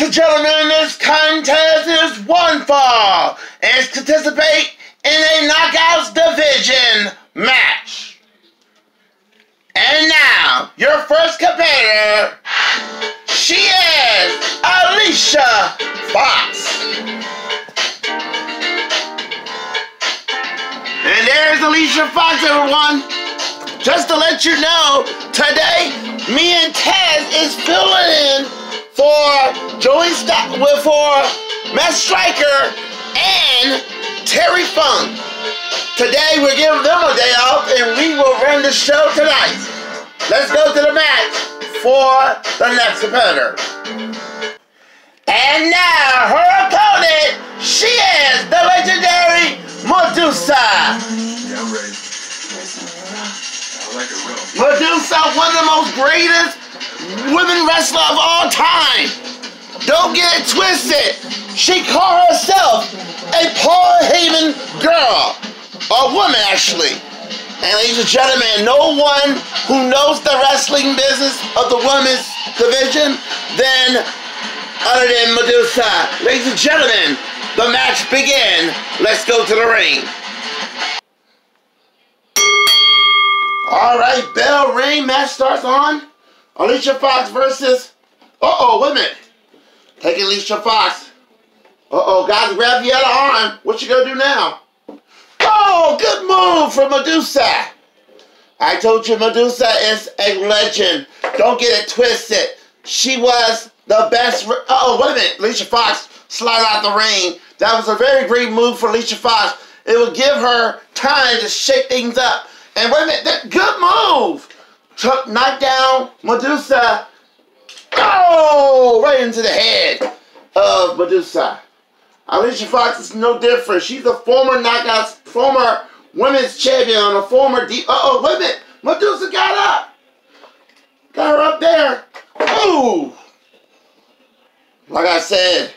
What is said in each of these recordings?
Ladies and gentlemen, this contest is one fall and is to participate in a Knockouts Division match. And now, your first competitor, she is Alicia Fox. And there's Alicia Fox, everyone. Just to let you know, today, me and Tez is filling in for Joey Stock, for Matt Stryker and Terry Funk. Today we're giving them a day off and we will run the show tonight. Let's go to the match for the next competitor. And now her opponent, she is the legendary Medusa. Yeah, I'm ready. I like it real. Medusa, one of the most greatest women wrestler of all time. Don't get it twisted. She called herself a Paul Heyman girl, or woman actually. And ladies and gentlemen, no one who knows the wrestling business of the women's division other than Medusa. Ladies and gentlemen, the match begins. Let's go to the ring. All right, bell ring, match starts on. Alicia Fox versus, wait a minute. Taking Alicia Fox. Guys, grab the other arm. What you gonna do now? Oh, good move from Medusa. I told you Medusa is a legend. Don't get it twisted. She was the best, wait a minute. Alicia Fox slid out the ring. That was a very great move for Alicia Fox. It would give her time to shake things up. And wait a minute, that good move. Took knocked down Medusa. Oh, right into the head of Medusa. Alicia Fox is no different. She's a former knockouts, former women's champion, a former wait a minute. Medusa got up. Got her up there. Ooh. Like I said,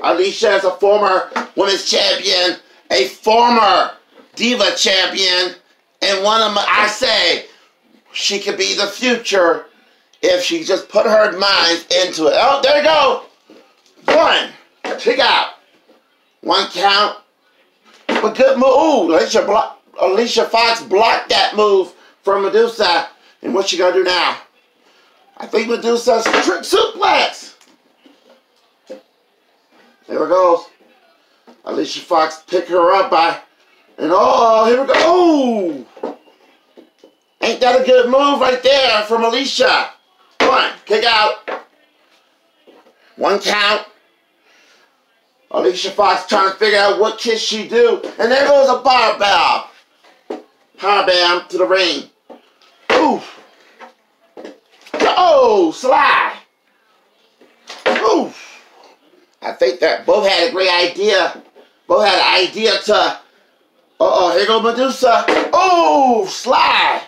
Alicia is a former women's champion, a former diva champion, and one of my, she could be the future if she just put her mind into it. Oh, there you go. One. Kick out. One count. But good move. Ooh, Alicia Fox blocked that move from Medusa. And what's she going to do now? I think Medusa's trick suplex. There it goes. Alicia Fox picked her up by. And oh, here we go. Ooh. Ain't that a good move right there from Alicia. One, kick out. One count. Alicia Fox trying to figure out what kick she do. And there goes a barbell. Powerbomb to the ring. Oof. Oh, slide. Oof. I think that both had a great idea. Both had an idea to, here goes Medusa. Oh, slide.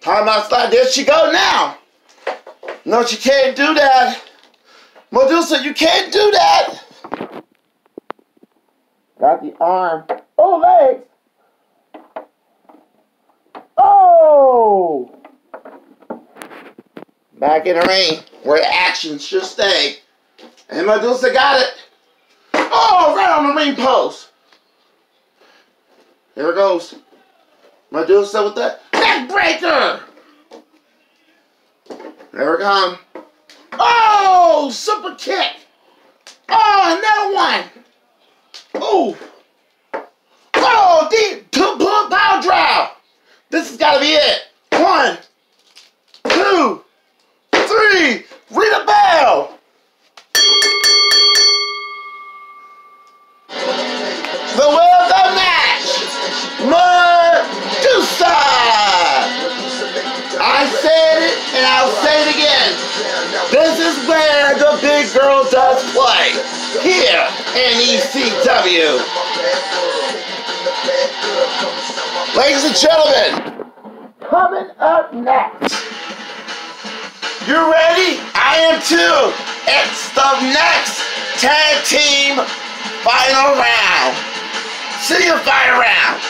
Time out slide. There she go now. No, she can't do that. Medusa, you can't do that. Got the arm. Oh, legs. Oh. Back in the ring where the action should stay. And Medusa got it. Oh, right on the ring post. Here it goes. Medusa with that. Breaker! There we come. Oh! Super kick! Oh, another one! Ooh! Oh! Two-point power drive! This has got to be it! 1, 2, 3! Ring the bell! The winner of the match! Medusa! I said it, and I'll say it again. This is where the big girl does play, here in ECW. Ladies and gentlemen, coming up next. You ready? I am too. It's the next tag team final round. City of Fire round.